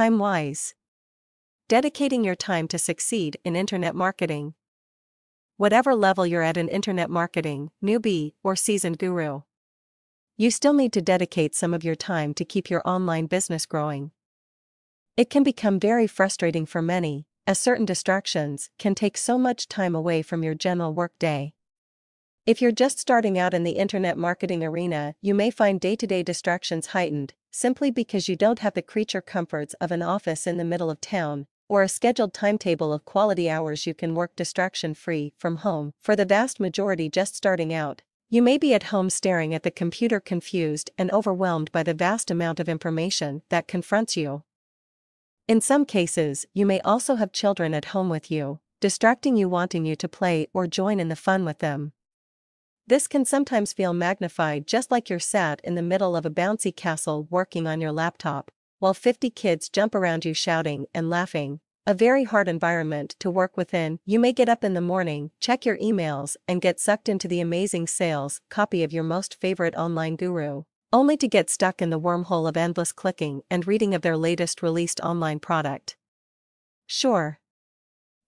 Time wise. Dedicating your time to succeed in internet marketing. Whatever level you're at in internet marketing, newbie or seasoned guru, you still need to dedicate some of your time to keep your online business growing. It can become very frustrating for many, as certain distractions can take so much time away from your general workday. If you're just starting out in the internet marketing arena, you may find day-to-day distractions heightened, simply because you don't have the creature comforts of an office in the middle of town, or a scheduled timetable of quality hours you can work distraction-free from home. For the vast majority just starting out, you may be at home staring at the computer confused and overwhelmed by the vast amount of information that confronts you. In some cases, you may also have children at home with you, distracting you, wanting you to play or join in the fun with them. This can sometimes feel magnified, just like you're sat in the middle of a bouncy castle working on your laptop, while 50 kids jump around you shouting and laughing. A very hard environment to work within. You may get up in the morning, check your emails, and get sucked into the amazing sales copy of your most favorite online guru, only to get stuck in the wormhole of endless clicking and reading of their latest released online product. Sure,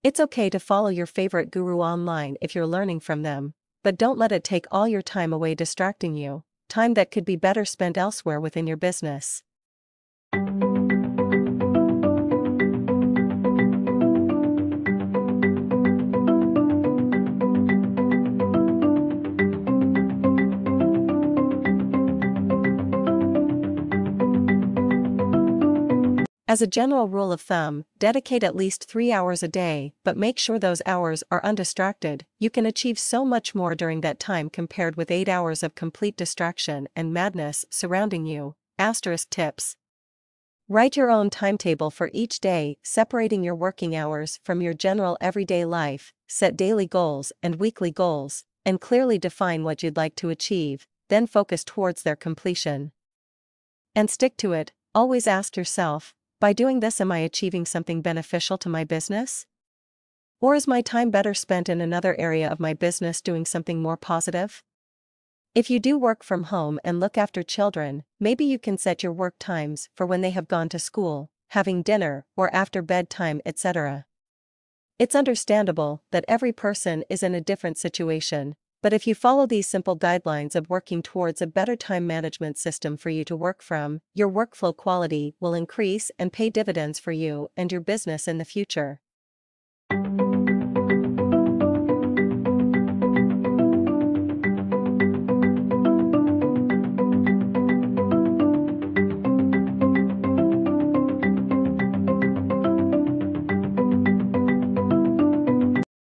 it's okay to follow your favorite guru online if you're learning from them, but don't let it take all your time away distracting you, time that could be better spent elsewhere within your business. As a general rule of thumb, dedicate at least 3 hours a day, but make sure those hours are undistracted. You can achieve so much more during that time compared with 8 hours of complete distraction and madness surrounding you. *Tips. Write your own timetable for each day, separating your working hours from your general everyday life. Set daily goals and weekly goals, and clearly define what you'd like to achieve, then focus towards their completion. And stick to it. Always ask yourself, by doing this, am I achieving something beneficial to my business? Or is my time better spent in another area of my business doing something more positive? If you do work from home and look after children, maybe you can set your work times for when they have gone to school, having dinner, or after bedtime, etc. It's understandable that every person is in a different situation, but if you follow these simple guidelines of working towards a better time management system for you to work from, your workflow quality will increase and pay dividends for you and your business in the future.